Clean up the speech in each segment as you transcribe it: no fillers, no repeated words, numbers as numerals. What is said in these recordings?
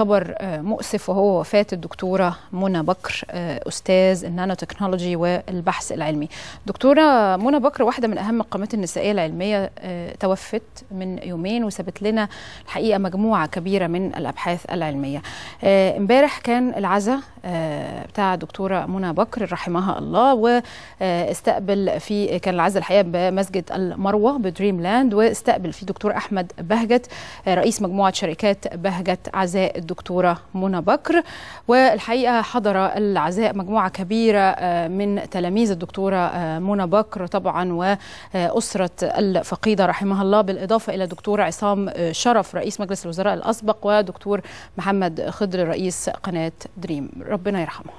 خبر مؤسف وهو وفاة الدكتورة منى بكر أستاذ النانو تكنولوجي والبحث العلمي. دكتورة منى بكر واحدة من أهم القامات النسائية العلمية توفت من يومين، وسبت لنا الحقيقة مجموعة كبيرة من الأبحاث العلمية. امبارح كان العزاء بتاع دكتورة منى بكر رحمها الله، واستقبل في كان العزاء الحقيقة بمسجد المروة بدريم لاند، واستقبل في دكتور أحمد بهجت رئيس مجموعة شركات بهجت عزاء الدكتورة منى بكر. والحقيقة حضر العزاء مجموعة كبيرة من تلاميذ الدكتورة منى بكر طبعا وأسرة الفقيدة رحمها الله، بالإضافة إلى دكتور عصام شرف رئيس مجلس الوزراء الأسبق، ودكتور محمد خضر رئيس قناة دريم، ربنا يرحمه.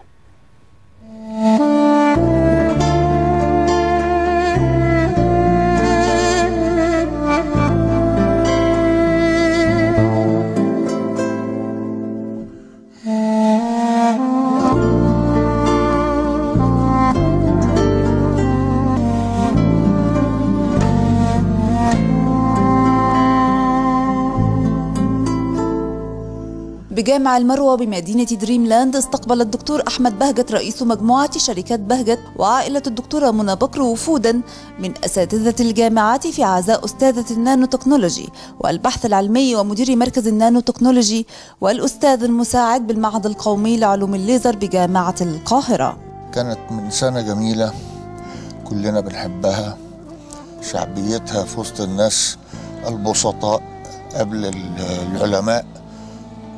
بجامع المروة بمدينة دريم لاند استقبل الدكتور أحمد بهجت رئيس مجموعة شركات بهجت وعائلة الدكتورة منى بكر وفودا من أساتذة الجامعات في عزاء أستاذة النانو تكنولوجي والبحث العلمي ومدير مركز النانو تكنولوجي والأستاذ المساعد بالمعهد القومي لعلوم الليزر بجامعة القاهرة. كانت إنسانة جميلة كلنا بنحبها، شعبيتها في وسط الناس البسطاء قبل العلماء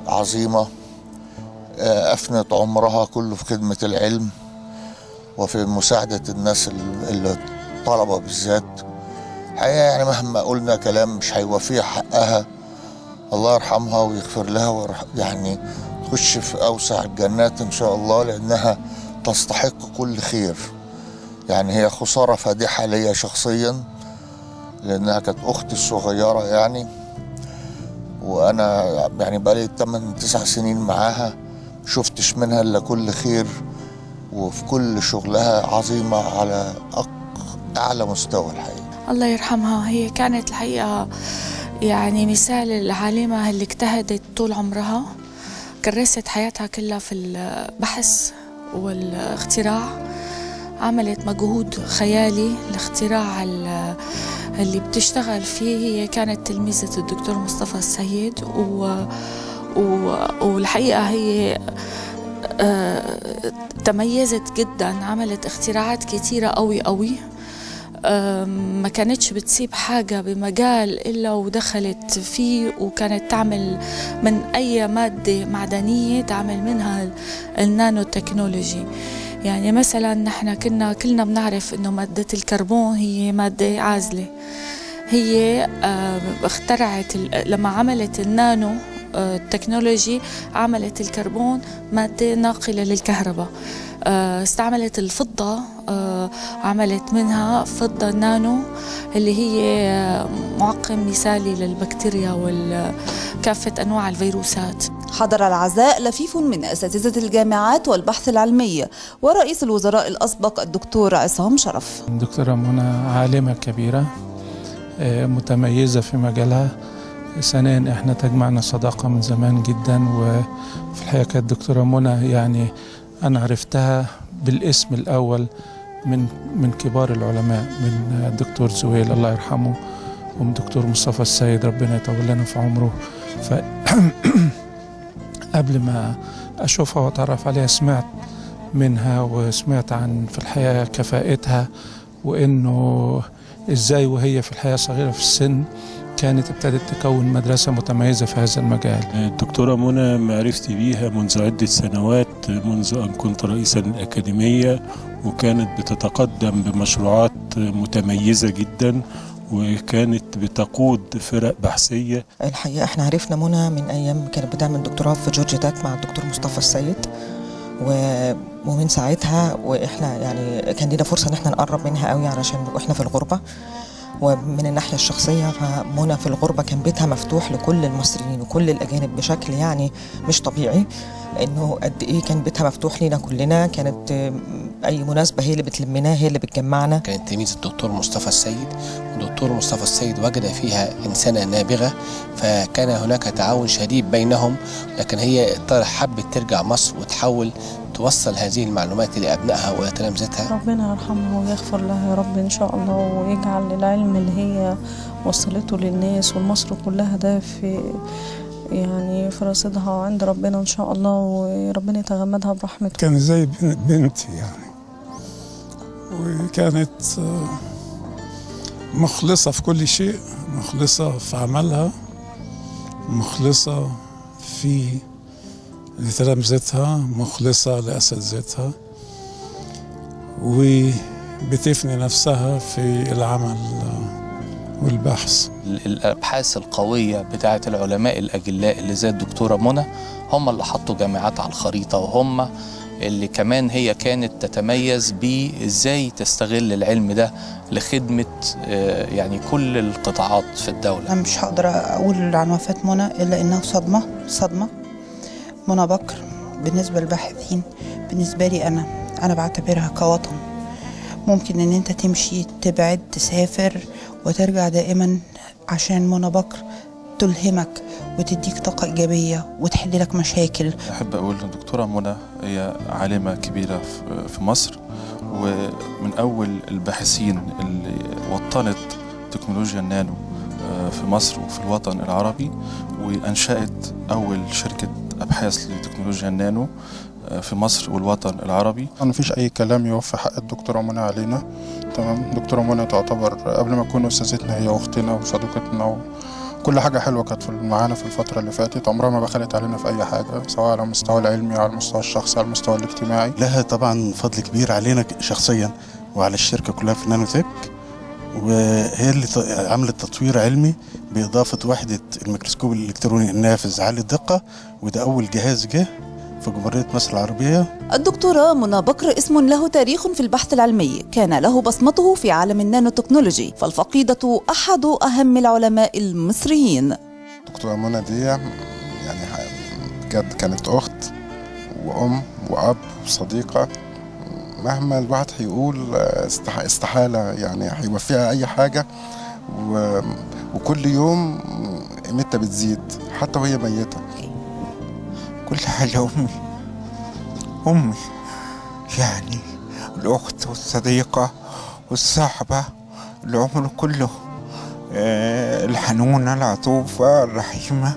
عظيمة، أفنت عمرها كله في خدمة العلم وفي مساعدة الناس الطلبة بالذات. حقيقة يعني مهما قلنا كلام مش هيوفيها حقها، الله يرحمها ويغفر لها، يعني تخش في أوسع الجنات إن شاء الله، لأنها تستحق كل خير. يعني هي خسارة فادحة ليا شخصيا، لأنها كانت أختي الصغيرة يعني، وانا يعني بقالي 8-9 سنين معاها، شفتش منها الا كل خير، وفي كل شغلها عظيمه على اعلى مستوى الحقيقه. الله يرحمها، هي كانت الحقيقه يعني مثال العالمه اللي اجتهدت طول عمرها، كرست حياتها كلها في البحث والاختراع، عملت مجهود خيالي لاختراع اللي بتشتغل فيه. هي كانت تلميذة الدكتور مصطفى السيد والحقيقة هي تميزت جدا، عملت اختراعات كتيرة قوي، ما كانتش بتسيب حاجة بمجال إلا ودخلت فيه، وكانت تعمل من أي مادة معدنية تعمل منها النانو تكنولوجي. يعني مثلا نحن كلنا بنعرف انه مادة الكربون هي مادة عازلة، هي اخترعت لما عملت النانو التكنولوجي عملت الكربون مادة ناقلة للكهرباء، استعملت الفضة، عملت منها فضة نانو اللي هي معقم مثالي للبكتيريا وكافة أنواع الفيروسات. حضر العزاء لفيف من أساتذة الجامعات والبحث العلمي ورئيس الوزراء الأسبق الدكتور عصام شرف. الدكتورة منى عالمة كبيرة متميزة في مجالها، ثانيا احنا تجمعنا صداقة من زمان جدا، وفي الحقيقة كانت الدكتورة منى يعني أنا عرفتها بالاسم الأول من كبار العلماء، من الدكتور زويل الله يرحمه، ومن دكتور مصطفى السيد ربنا يطول لنا في عمره. قبل ما أشوفها وأتعرف عليها سمعت منها، وسمعت عن في الحقيقة كفاءتها، وإنه إزاي وهي في الحقيقة صغيرة في السن كانت ابتدت تكون مدرسة متميزة في هذا المجال. الدكتورة منى معرفتي بيها منذ عدة سنوات، منذ أن كنت رئيسا للأكاديمية، وكانت بتتقدم بمشروعات متميزة جدا، وكانت بتقود فرق بحثية. الحقيقة احنا عرفنا منى من أيام كانت بتعمل دكتوراه في جورجيا تك مع الدكتور مصطفى السيد، ومن ساعتها واحنا يعني كان لنا فرصة ان احنا نقرب منها قوي، علشان واحنا في الغربة ومن الناحية الشخصية فمنى في الغربة كان بيتها مفتوح لكل المصريين وكل الأجانب بشكل يعني مش طبيعي، لأنه قد إيه كان بيتها مفتوح لينا كلنا، كانت أي مناسبة هي اللي بتلمنا، هي اللي بتجمعنا. كانت تلميذ الدكتور مصطفى السيد، والدكتور مصطفى السيد وجد فيها إنسانة نابغة، فكان هناك تعاون شديد بينهم، لكن هي حبت ترجع مصر وتحاول توصل هذه المعلومات لأبنائها وتلامذتها. ربنا يرحمها ويغفر لها يا رب إن شاء الله، ويجعل العلم اللي هي وصلته للناس والمصر كلها ده في يعني في رصيدها عند ربنا إن شاء الله، وربنا يتغمدها برحمته. كانت زي بنتي يعني، وكانت مخلصة في كل شيء، مخلصة في عملها، مخلصة في لتلامذتها، مخلصة لأساتذتها، وبتفني نفسها في العمل والبحث. الأبحاث القوية بتاعة العلماء الأجلاء اللي زي الدكتورة منى هم اللي حطوا جامعات على الخريطة، وهم اللي كمان هي كانت تتميز بإزاي تستغل العلم ده لخدمة يعني كل القطاعات في الدولة. أنا مش هقدر أقول عن وفاة منى إلا إنها صدمة. منى بكر بالنسبة للباحثين، بالنسبة لي أنا بعتبرها كوطن، ممكن إن أنت تمشي تبعد تسافر وترجع دائما، عشان منى بكر تلهمك وتديك طاقة إيجابية وتحل لك مشاكل. أحب أقول الدكتورة منى هي عالمة كبيرة في مصر، ومن أول الباحثين اللي وطنت تكنولوجيا النانو في مصر وفي الوطن العربي، وأنشأت أول شركة أبحاث لتكنولوجيا النانو في مصر والوطن العربي. مفيش أي كلام يوفي حق الدكتورة منى علينا. تمام، الدكتورة منى تعتبر قبل ما تكون أستاذتنا هي أختنا وصديقتنا، وكل حاجة حلوة كانت معانا في الفترة اللي فاتت، عمرها ما بخلت علينا في أي حاجة، سواء على المستوى العلمي على المستوى الشخصي على المستوى الاجتماعي. لها طبعا فضل كبير علينا شخصيا وعلى الشركة كلها في نانو تك، وهي اللي عملت تطوير علمي بإضافة وحدة الميكروسكوب الإلكتروني النافذ عالي الدقة، وده أول جهاز جه في جمهورية مصر العربية. الدكتورة منى بكر اسم له تاريخ في البحث العلمي، كان له بصمته في عالم النانو تكنولوجي، فالفقيدة أحد أهم العلماء المصريين. الدكتورة منى دي يعني بجد كانت أخت وأم وأب وصديقة، مهما الواحد هيقول استحالة يعني هيوفيها أي حاجة، وكل يوم قيمتها بتزيد حتى وهي ميتة. كل حاجة أمي يعني، الأخت والصديقة والصاحبة العمر كله، الحنونة العطوفة الرحيمة،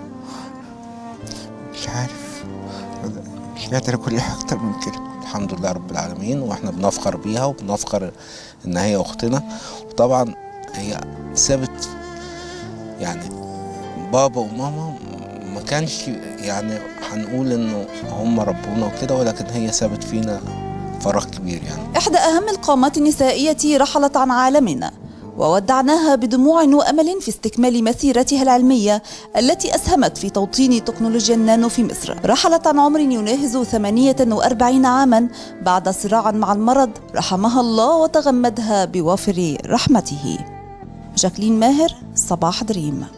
مش عارف مش قادر أقول حاجة أكتر من كده. الحمد لله رب العالمين، واحنا بنفخر بيها وبنفخر ان هي اختنا. وطبعا هي سابت يعني بابا وماما، ما كانش يعني هنقول انه هم ربونا وكده، ولكن هي سابت فينا فراغ كبير يعني. احدى اهم القامات النسائية رحلت عن عالمنا، وودعناها بدموع وأمل في استكمال مسيرتها العلمية التي أسهمت في توطين تكنولوجيا النانو في مصر. رحلت عن عمر يناهز 48 عاما بعد صراع مع المرض، رحمها الله وتغمدها بوافر رحمته. جاكلين ماهر، صباح دريم.